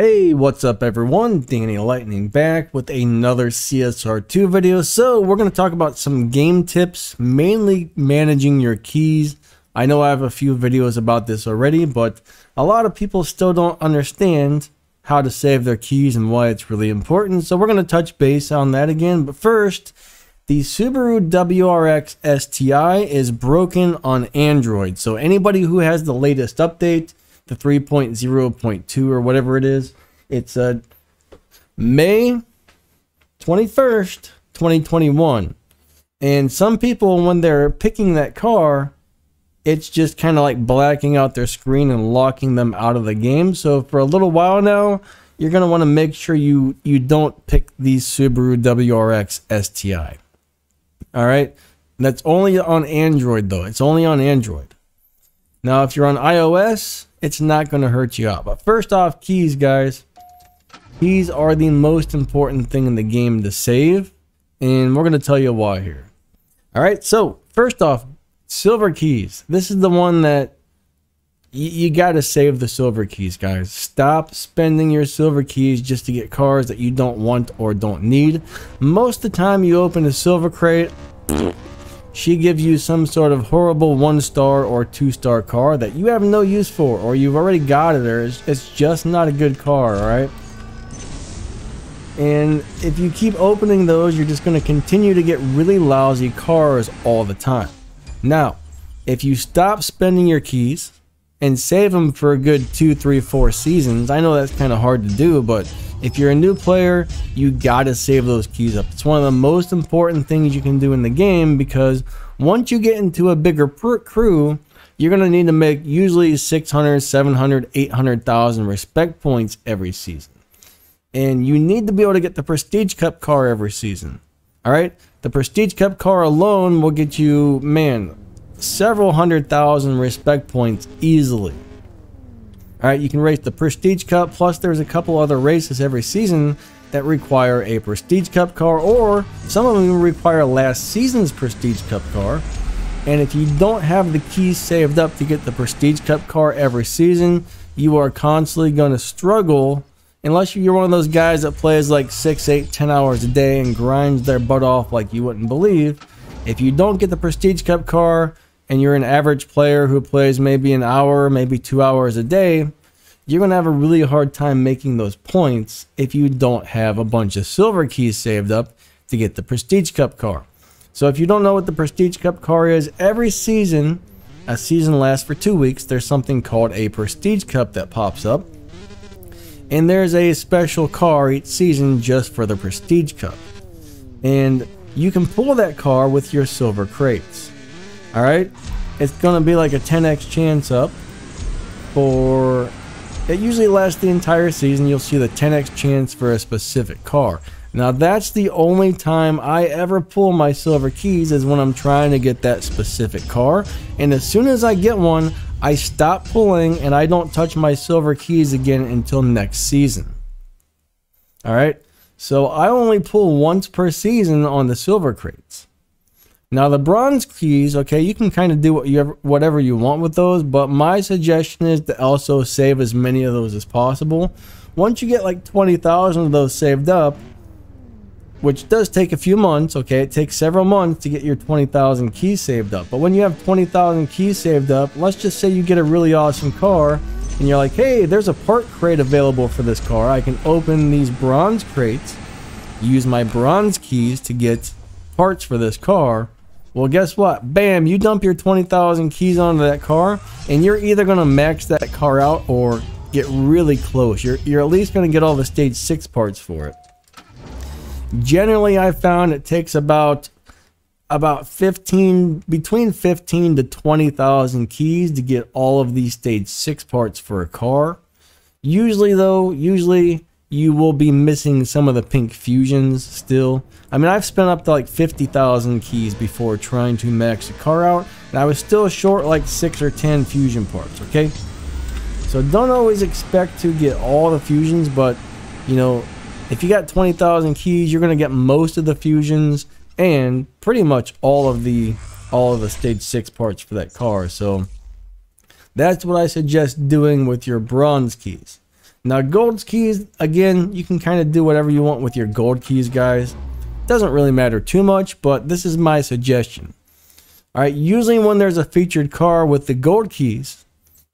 Hey, what's up everyone? Danny Lightning back with another CSR 2 video. So we're going to talk about some game tips, mainly managing your keys. I know I have a few videos about this already, but a lot of people still don't understand how to save their keys and why it's really important. So we're going to touch base on that again. But first, the Subaru WRX STI is broken on Android. So anybody who has the latest update, the 3.0.2 or whatever it is, it's May 21st, 2021. And some people, when they're picking that car, it's just kind of like blacking out their screen and locking them out of the game. So for a little while now, you're going to want to make sure you don't pick the Subaru WRX STI. All right. And that's only on Android though. It's only on Android. Now, if you're on iOS, it's not going to hurt you out. But first off, keys, guys. Keys are the most important thing in the game to save, and we're going to tell you why here. All right, so first off, silver keys. This is the one that you got to save the silver keys, guys. Stop spending your silver keys just to get cars that you don't want or don't need. Most of the time you open a silver crate, she gives you some sort of horrible 1-star or 2-star car that you have no use for, or you've already got it, or it's just not a good car, alright? And if you keep opening those, you're just going to continue to get really lousy cars all the time. Now, if you stop spending your keys and save them for a good 2, 3, 4 seasons, I know that's kind of hard to do, but if you're a new player, you gotta save those keys up. It's one of the most important things you can do in the game, because once you get into a bigger crew, you're gonna need to make usually 600, 700, 800,000 respect points every season. And you need to be able to get the Prestige Cup car every season. All right, the Prestige Cup car alone will get you, man, several 100,000 respect points easily. All right, you can race the Prestige Cup, plus there's a couple other races every season that require a Prestige Cup car, or some of them require last season's Prestige Cup car. And if you don't have the keys saved up to get the Prestige Cup car every season, you are constantly going to struggle, unless you're one of those guys that plays like 6, 8, 10 hours a day and grinds their butt off like you wouldn't believe. If you don't get the Prestige Cup car, and you're an average player who plays maybe an hour, maybe 2 hours a day, you're going to have a really hard time making those points if you don't have a bunch of silver keys saved up to get the Prestige Cup car. So if you don't know what the Prestige Cup car is, every season, a season lasts for 2 weeks, there's something called a Prestige Cup that pops up. And there's a special car each season just for the Prestige Cup. And you can pull that car with your silver crates. All right, it's gonna be like a 10x chance up for it. Usually lasts the entire season. You'll see the 10x chance for a specific car. Now, that's the only time I ever pull my silver keys, is when I'm trying to get that specific car. And as soon as I get one, I stop pulling and I don't touch my silver keys again until next season. All right, so I only pull once per season on the silver crates. Now the bronze keys, okay, you can kind of do whatever you want with those, but my suggestion is to also save as many of those as possible. Once you get like 20,000 of those saved up, which does take a few months, okay, it takes several months to get your 20,000 keys saved up. But when you have 20,000 keys saved up, let's just say you get a really awesome car, and you're like, hey, there's a part crate available for this car. I can open these bronze crates, use my bronze keys to get parts for this car. Well, guess what? Bam, you dump your 20,000 keys onto that car, and you're either going to max that car out or get really close. You're at least going to get all the stage 6 parts for it. Generally, I found it takes about between 15 to 20,000 keys to get all of these stage 6 parts for a car. Usually though, you will be missing some of the pink fusions still. I mean, I've spent up to like 50,000 keys before trying to max the car out, and I was still short like 6 or 10 fusion parts, okay? So don't always expect to get all the fusions, but you know, if you got 20,000 keys, you're gonna get most of the fusions and pretty much all of the stage 6 parts for that car. So that's what I suggest doing with your bronze keys. Now gold keys, again, you can kind of do whatever you want with your gold keys, guys. Doesn't really matter too much, but this is my suggestion. All right, usually when there's a featured car with the gold keys,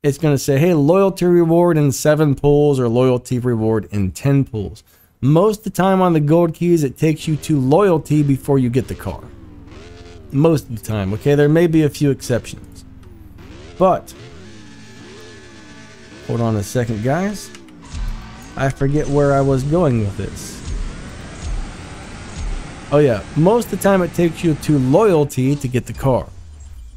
it's going to say, hey, loyalty reward in 7 pulls or loyalty reward in 10 pulls. Most of the time on the gold keys, it takes you to loyalty before you get the car. Most of the time, okay? There may be a few exceptions. But, hold on a second, guys. I forget where I was going with this. Oh yeah, most of the time it takes you to loyalty to get the car.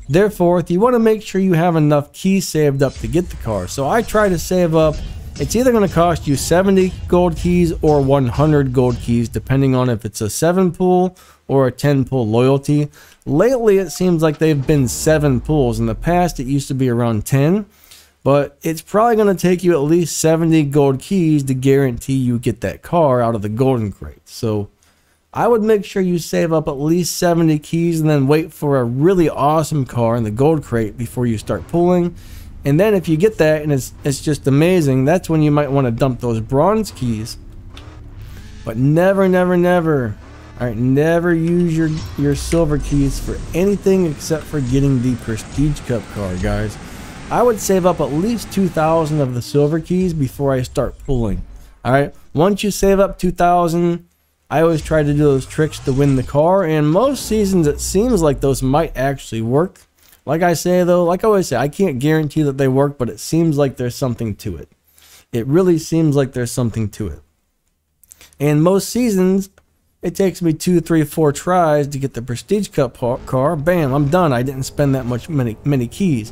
Therefore, if you want to make sure you have enough keys saved up to get the car. So I try to save up, it's either going to cost you 70 gold keys or 100 gold keys, depending on if it's a 7 pull or a 10 pull loyalty. Lately, it seems like they've been 7 pulls. In the past, it used to be around 10, but it's probably going to take you at least 70 gold keys to guarantee you get that car out of the golden crate. So I would make sure you save up at least 70 keys and then wait for a really awesome car in the gold crate before you start pulling. And then if you get that and it's just amazing, that's when you might want to dump those bronze keys. But never, never, never, all right, never use your silver keys for anything except for getting the Prestige Cup car, guys. I would save up at least 2,000 of the silver keys before I start pulling. All right, once you save up 2,000, I always try to do those tricks to win the car, and most seasons it seems like those might actually work. Like I say though, like I always say, I can't guarantee that they work, but it seems like there's something to it. It really seems like there's something to it. And most seasons, it takes me 2, 3, 4 tries to get the Prestige Cup car. Bam, I'm done. I didn't spend that much many keys.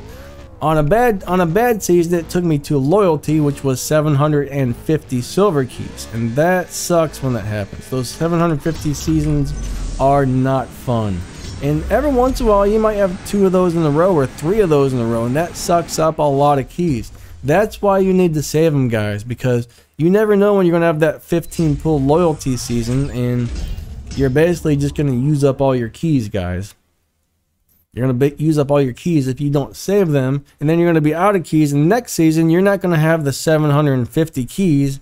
On a bad season, it took me to loyalty, which was 750 silver keys, and that sucks when that happens. Those 750 seasons are not fun, and every once in a while you might have 2 of those in a row or 3 of those in a row, and that sucks up a lot of keys. That's why you need to save them, guys, because you never know when you're gonna have that 15 pull loyalty season, and you're basically just gonna use up all your keys, guys. You're going to use up all your keys if you don't save them, and then you're going to be out of keys, and next season you're not going to have the 750 keys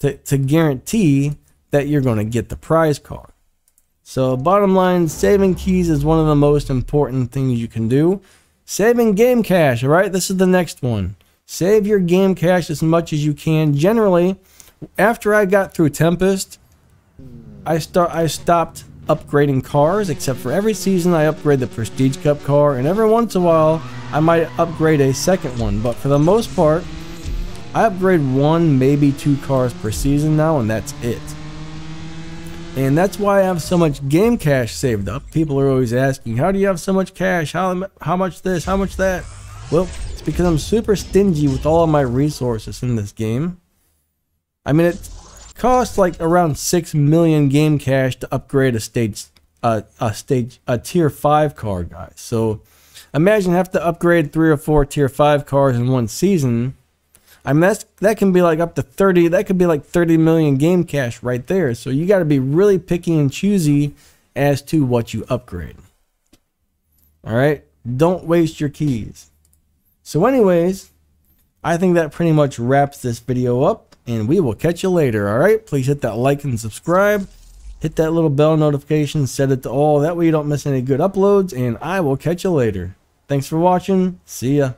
to guarantee that you're going to get the prize car. So bottom line, saving keys is one of the most important things you can do. Saving game cash, all right? This is the next one. Save your game cash as much as you can. Generally, after I got through Tempest, I stopped upgrading cars, except for every season I upgrade the Prestige Cup car, and every once in a while I might upgrade a second one, but for the most part I upgrade 1, maybe 2 cars per season now, and that's it. And that's why I have so much game cash saved up. People are always asking, how do you have so much cash, how much this, how much that? Well, it's because I'm super stingy with all of my resources in this game. I mean, it's costs like around 6 million game cash to upgrade a tier 5 car, guys. So imagine have to upgrade 3 or 4 tier 5 cars in one season. I mean, that can be like up to 30. That could be like 30 million game cash right there. So you got to be really picky and choosy as to what you upgrade. All right, don't waste your keys. So, anyways, I think that pretty much wraps this video up. And we will catch you later, all right? Please hit that like and subscribe. Hit that little bell notification. Set it to all. That way you don't miss any good uploads. And I will catch you later. Thanks for watching. See ya.